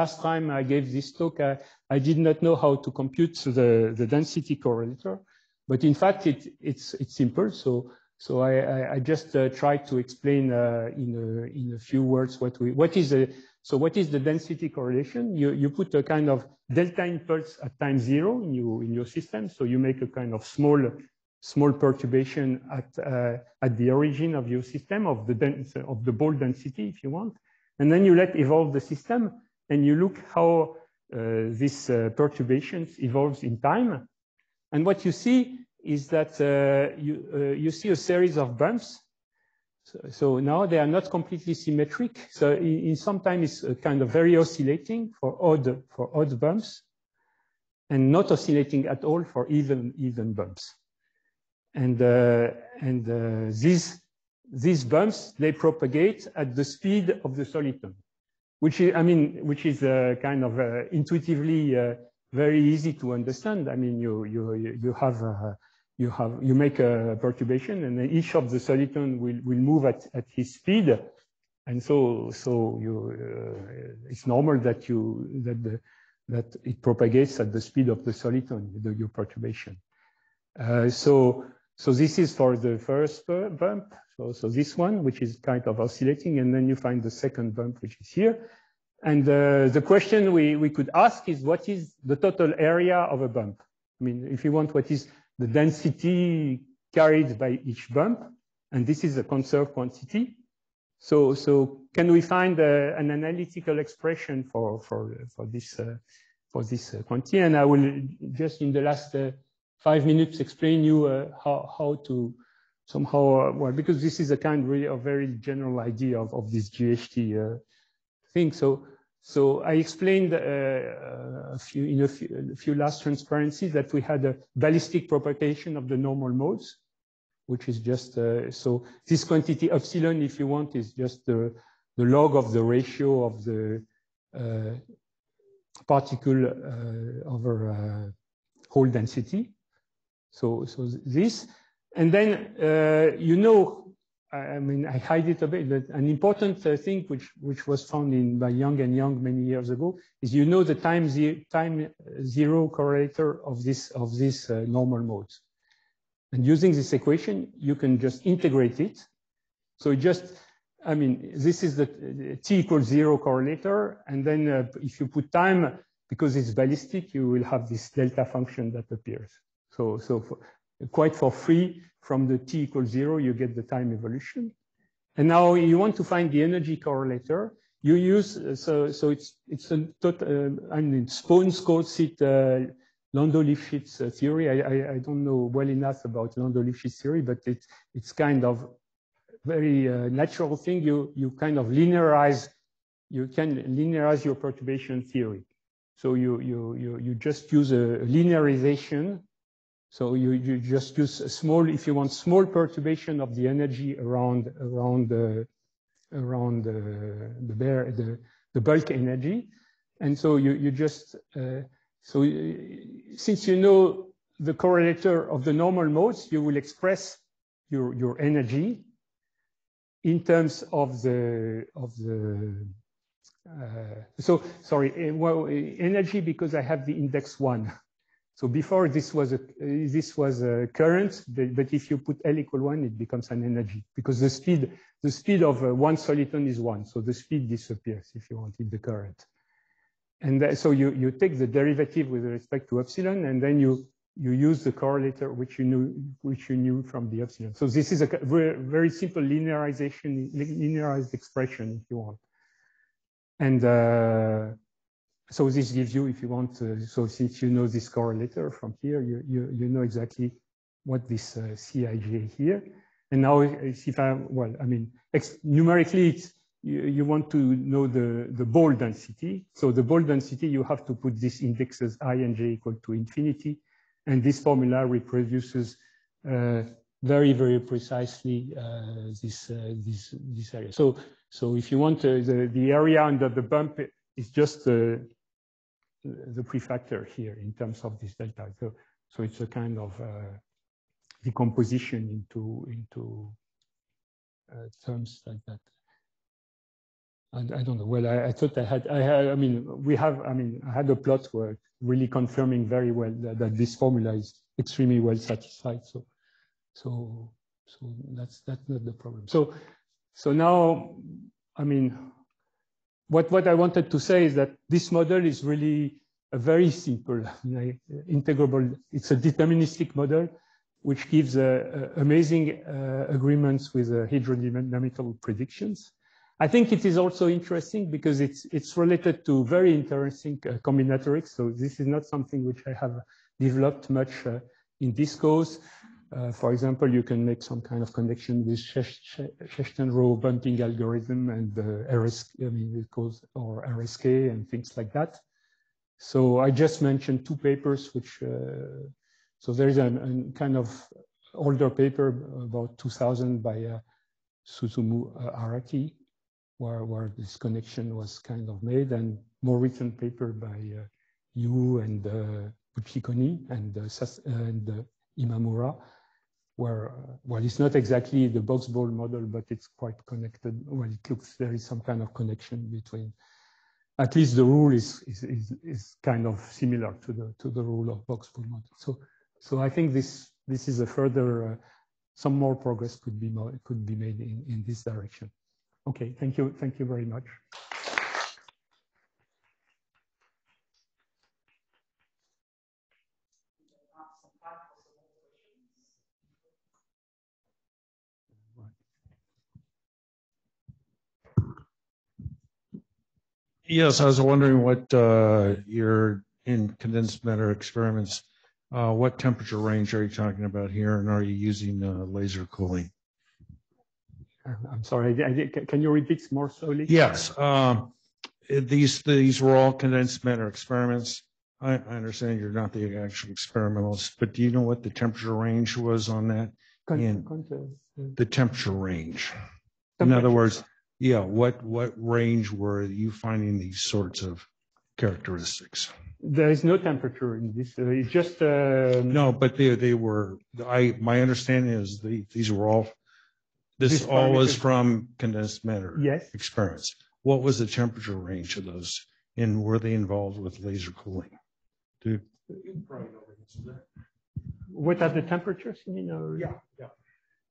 last time I gave this talk, I, I did not know how to compute the, the density correlator, but in fact, it, it's, it's simple. So, so I, I just uh, tried to explain uh, in, a, in a few words what we, what is a, so what is the density correlation? You, you put a kind of delta impulse at time zero in your, in your system. So you make a kind of small, small perturbation at, uh, at the origin of your system of the, dense, of the ball density, if you want. And then you let evolve the system, and you look how uh, this uh, perturbations evolves in time. And what you see is that uh, you, uh, you see a series of bumps. So, so now they are not completely symmetric. So in, in sometimes it's kind of very oscillating for odd for odd bumps, and not oscillating at all for even even bumps. And uh, and uh, these these bumps, they propagate at the speed of the soliton, which is I mean which is uh, kind of uh, intuitively uh, very easy to understand. I mean you you you have uh, you have you make a perturbation, and each of the soliton will will move at at his speed, and so so you uh, it's normal that you that the that it propagates at the speed of the soliton, the, your perturbation. Uh, so, so this is for the first bump. So, so this one, which is kind of oscillating, and then you find the second bump, which is here. And uh, the question we, we could ask is, what is the total area of a bump? I mean, if you want, what is the density carried by each bump? And this is a conserved quantity. So, so can we find uh, an analytical expression for for for this uh, for this uh, quantity? And I will just in the last uh, five minutes explain you uh, how how to somehow uh, well, because this is a kind really of very general idea of of this G H D uh, thing. So so I explained uh, a few in a few, a few last transparencies that we had a ballistic propagation of the normal modes, which is just, uh, so this quantity epsilon, if you want, is just the, the log of the ratio of the uh, particle uh, over uh, whole density. So, so this, and then, uh, you know, I, I mean, I hide it a bit, but an important uh, thing which, which was found in by Young and Young many years ago is, you know, the time, ze time zero correlator of this, of this uh, normal modes. And using this equation, you can just integrate it. So it just, I mean, this is the uh, t equals zero correlator. And then uh, if you put time, because it's ballistic, you will have this delta function that appears. So, so for, quite for free from the t equals zero, you get the time evolution. And now you want to find the energy correlator. You use, uh, so, so it's, it's a total, uh, I mean, Spohn's calls it, uh, Lando Leafschitz uh, theory. I, I, I don't know well enough about Lando Leafschitz theory, but it, it's kind of very uh, natural thing. You, you kind of linearize, you can linearize your perturbation theory. So you, you, you, you just use a linearization. So you, you just use a small, if you want, small perturbation of the energy around, around, the, around the, the, bare, the, the bulk energy. And so you, you just, uh, So, since you know the correlator of the normal modes, you will express your your energy in terms of the of the. Uh, so sorry, well, energy, because I have the index one. So before this was a this was a current, but if you put L equal one, it becomes an energy, because the speed the speed of one soliton is one. So the speed disappears, if you want, in the current. And so you, you take the derivative with respect to epsilon, and then you, you use the correlator which you knew which you knew from the epsilon. So this is a very simple linearization, linearized expression, if you want. And uh, so this gives you, if you want, uh, so since you know this correlator from here, you, you, you know exactly what this uh, C I J here. And now if I, well, I mean, ex numerically it's, You, you want to know the, the ball density. So the ball density, you have to put these indexes I and j equal to infinity. And this formula reproduces uh, very, very precisely uh, this, uh, this, this area. So, so if you want uh, the, the area under the bump is just uh, the prefactor here in terms of this delta. So, so it's a kind of uh, decomposition into, into uh, terms like that. I don't know. Well, I, I thought I had, I had, I mean, we have, I mean, I had a plot work really confirming very well that, that this formula is extremely well satisfied. So, so, so that's, that's not the problem. So, so now, I mean, what, what I wanted to say is that this model is really a very simple, like, integrable, it's a deterministic model, which gives uh, amazing uh, agreements with uh, hydrodynamical predictions. I think it is also interesting because it's it's related to very interesting uh, combinatorics. So this is not something which I have developed much uh, in this course. Uh, for example, you can make some kind of connection with Sheshtenrow bumping algorithm and the R S K, I mean, because, or R S K and things like that. So I just mentioned two papers, which, uh, so there is a kind of older paper about two thousand by uh, Susumu Araki, where, where this connection was kind of made, and more recent paper by uh, Yu and uh, Uchikoni and, uh, and uh, Imamura, where, well, it's not exactly the box ball model, but it's quite connected. Well, it looks there is some kind of connection between, at least the rule is, is, is, is kind of similar to the, to the rule of box ball model. So, so I think this, this is a further, uh, some more progress could be, more, could be made in, in this direction. Okay, thank you. Thank you very much. Yes, I was wondering what uh, your in condensed matter experiments, uh, what temperature range are you talking about here, and are you using uh, laser cooling? I'm sorry, I did, can you repeat more slowly? Yes, um, these these were all condensed matter experiments. I, I understand you're not the actual experimentalist, but do you know what the temperature range was on that? Con con the temperature range. Temperature. In other words. Yeah, what, what range were you finding these sorts of characteristics? There is no temperature in this, uh, it's just... Uh, no, but they, they were, I, my understanding is the, these were all, this all was from condensed matter yes. experiments. What was the temperature range of those, and were they involved with laser cooling? Do, what are the temperatures? You mean, or, yeah, yeah.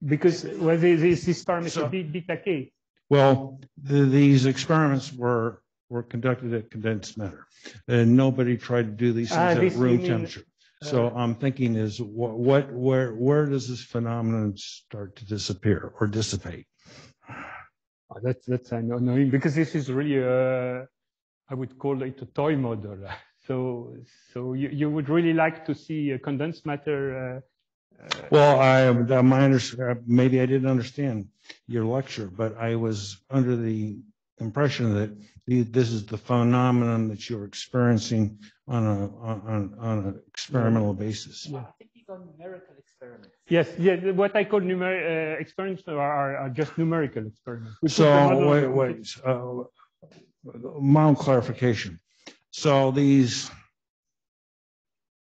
Because well, this, this parameter so, beta K. Well, the, these experiments were were conducted at condensed matter, and nobody tried to do these things ah, at room mean, temperature. Uh, so I'm thinking is what, what where where does this phenomenon start to disappear or dissipate? Oh, that's that's annoying because this is really a, I would call it a toy model. So so you, you would really like to see a condensed matter. Uh, Well, I, my under, maybe I didn't understand your lecture, but I was under the impression that the, this is the phenomenon that you're experiencing on a on, on an experimental basis. Yeah. I think you got numerical experiments. Yes, yeah, what I call numer uh, experiments are, are just numerical experiments. So wait, wait, uh, mild clarification. So these,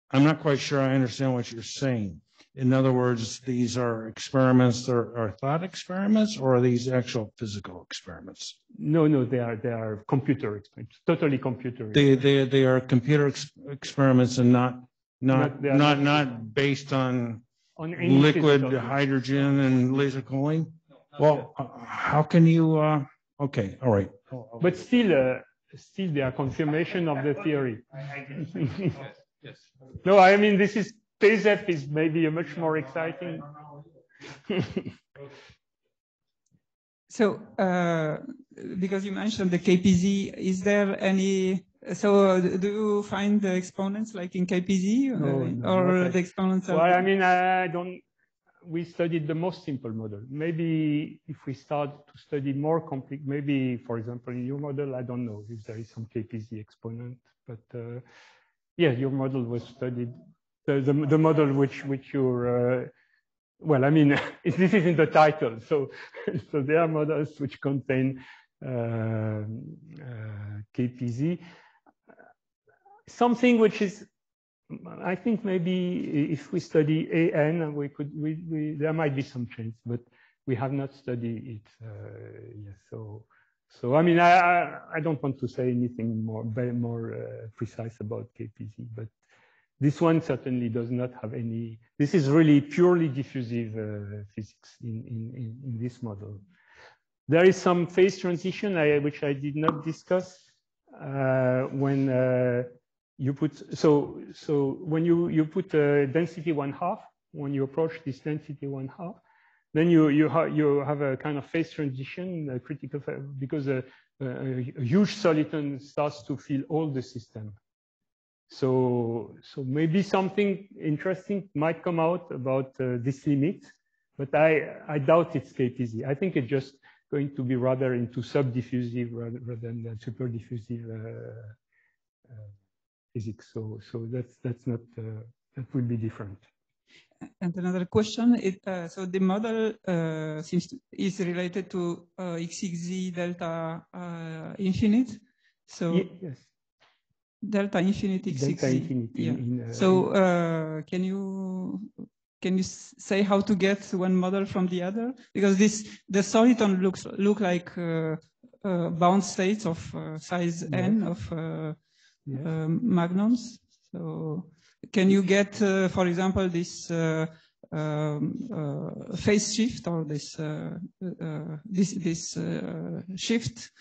I'm not quite sure I understand what you're saying. In other words, these are experiments that are, are thought experiments, or are these actual physical experiments? No, no, they are they are computer experiments, totally computer. They they they are computer ex experiments and not not not not, not based on, on any liquid hydrogen and laser cooling. No, well, uh, how can you? Uh, okay, all right. Oh, okay. But still, uh, still, they are confirmation of the theory. I, I guess. Yes, yes. No, I mean this is. TASEP is maybe a much more exciting. So, uh, because you mentioned the K P Z, is there any? So, uh, do you find the exponents like in K P Z, or, no, no, or the exponents? Well, I mean, I don't. We studied the most simple model. Maybe if we start to study more complex, maybe for example in your model, I don't know if there is some K P Z exponent, but uh, yeah, your model was studied. The, the, the model which which you're uh, well, I mean this is in the title, so so there are models which contain uh, uh, K P Z, something which is, I think maybe if we study A N we could we, we there might be some chance, but we have not studied it. Uh, yes, so so I mean I, I I don't want to say anything more very more uh, precise about K P Z, but. This one certainly does not have any. This is really purely diffusive uh, physics in, in, in this model. There is some phase transition I, which I did not discuss uh, when uh, you put. So so when you you put uh, density one half, when you approach this density one half, then you you ha you have a kind of phase transition, a critical because a, a, a huge soliton starts to fill all the system. So, so maybe something interesting might come out about uh, this limit, but I, I doubt it's K P Z. I think it's just going to be rather into subdiffusive rather, rather than super diffusive uh, uh, physics. So, so that's, that's not, uh, that will be different. And another question, it, uh, so the model uh, seems to, is related to uh, X X Z delta uh, infinite. So Ye yes. delta infinite X X Z. Delta infinite yeah. in, in, uh, so uh, can you can you say how to get one model from the other? Because this the soliton looks look like uh, uh, bound states of uh, size yes. n of uh, yes. uh, magnums. So. Can you get, uh, for example, this uh, um, uh, phase shift or this uh, uh, this, this uh, shift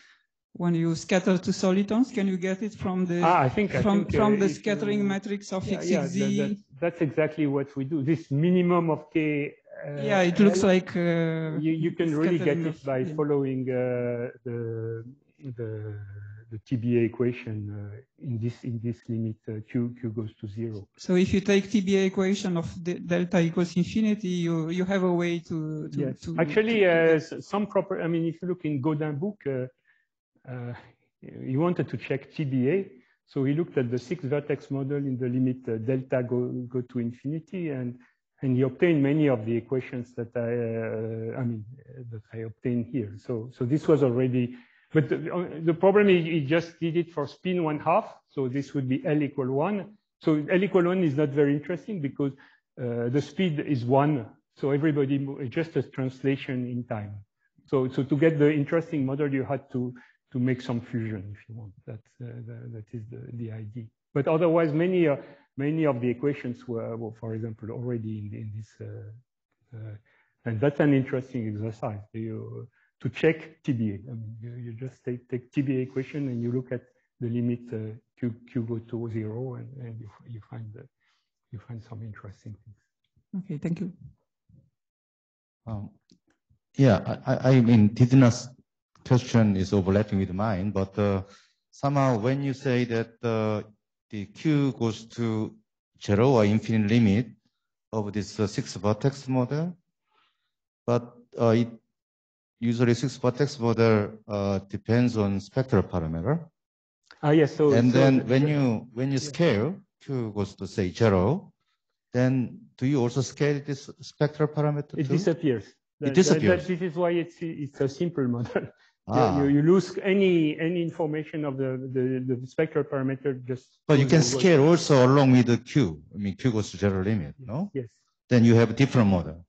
when you scatter to solitons? Can you get it from the ah, I think, from, I think, from uh, the scattering you, matrix of yeah, X X Z? Yeah, that, that, that's exactly what we do. This minimum of K. Uh, yeah, it looks L, like uh, you, you can really get it of, by yeah. following uh, the the. the T B A equation uh, in this in this limit uh, q q goes to zero. So if you take T B A equation of de delta equals infinity, you you have a way to, to yes. To, actually, to, uh, to some proper. I mean, if you look in Godin's book, uh, uh, he wanted to check T B A, so he looked at the six vertex model in the limit uh, delta go go to infinity, and and he obtained many of the equations that I uh, I mean that I obtained here. So so this was already. But the, the problem is he just did it for spin one half. So this would be L equal one. So L equal one is not very interesting because uh, the speed is one. So everybody moves, just a translation in time. So, so to get the interesting model, you had to, to make some fusion if you want. That's, uh, the, that is the, the idea. But otherwise, many, uh, many of the equations were, well, for example, already in, in this. Uh, uh, and that's an interesting exercise. You, to check T B A. I mean, you, you just take, take T B A equation and you look at the limit uh, Q, Q go to zero and, and you, you, find the, you find some interesting things. Okay, thank you. Um, yeah, I, I mean, Titina's question is overlapping with mine, but uh, somehow when you say that uh, the Q goes to zero or infinite limit of this uh, six vertex model, but uh, it usually six vertex model uh, depends on spectral parameter. Ah, yes. So, and so then the, when you when you yeah. scale Q goes to say zero, then do you also scale this spectral parameter? It too? disappears. That, it disappears. That, that, this is why it's it's a simple model. Ah. Yeah, you, you lose any any information of the the, the spectral parameter just. But you can scale goes. also along with the Q. I mean, Q goes to zero limit. Yes. No. Yes. Then you have a different model.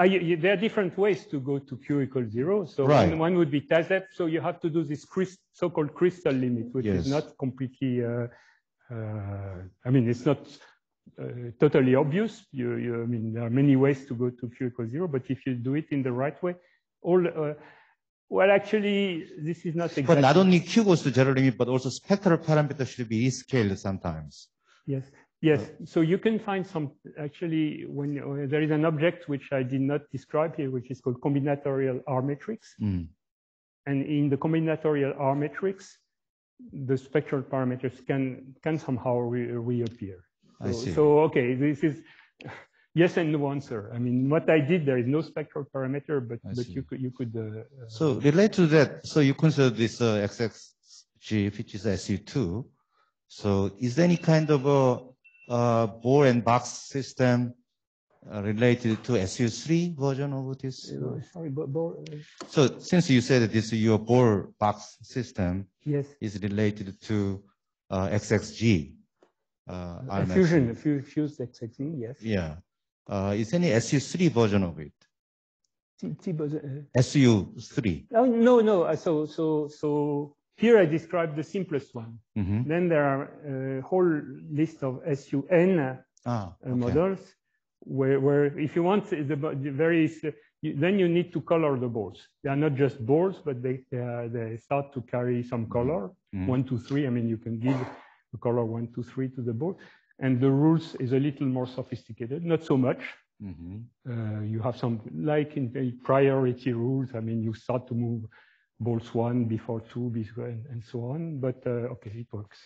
Uh, you, you, there are different ways to go to Q equals zero. So right. one, one would be TASEP. So you have to do this so-called crystal limit, which yes. is not completely, uh, uh, I mean, it's not uh, totally obvious. You, you, I mean, there are many ways to go to Q equals zero, but if you do it in the right way, all, uh, well, actually, this is not exactly. But not only Q goes to zero limit, but also spectral parameters should be rescaled sometimes. Yes. Yes, so you can find some, actually, when uh, there is an object which I did not describe here, which is called combinatorial R matrix. Mm. And in the combinatorial R matrix, the spectral parameters can, can somehow re reappear. So, I see. So, okay, this is yes and no answer. I mean, what I did, there is no spectral parameter, but, but you could... You could uh, so, related to that, so you consider this uh, X X G, which is S U two. So, is there any kind of a... Uh, Bohr and box system uh, related to S U three version of this? Uh, Sorry, but Bohr. Uh, so since you said that this your Bohr box system yes. is related to uh, X X G, uh, a fusion, a fused X X G, yes. Yeah, uh, is any S U three version of it? T, T, but, uh, S U three. Oh no, no. Uh, so so so. Here I described the simplest one. Mm-hmm. Then there are a whole list of S U N ah, okay. models where, where, if you want, the, the very, then you need to color the balls. They are not just balls, but they, they, are, they start to carry some color, mm-hmm. one, two, three. I mean, you can give the color one, two, three to the ball. And the rules is a little more sophisticated, not so much. Mm-hmm. uh, you have some, like in the priority rules, I mean, you start to move balls one before two, and so on. But uh, okay, it works.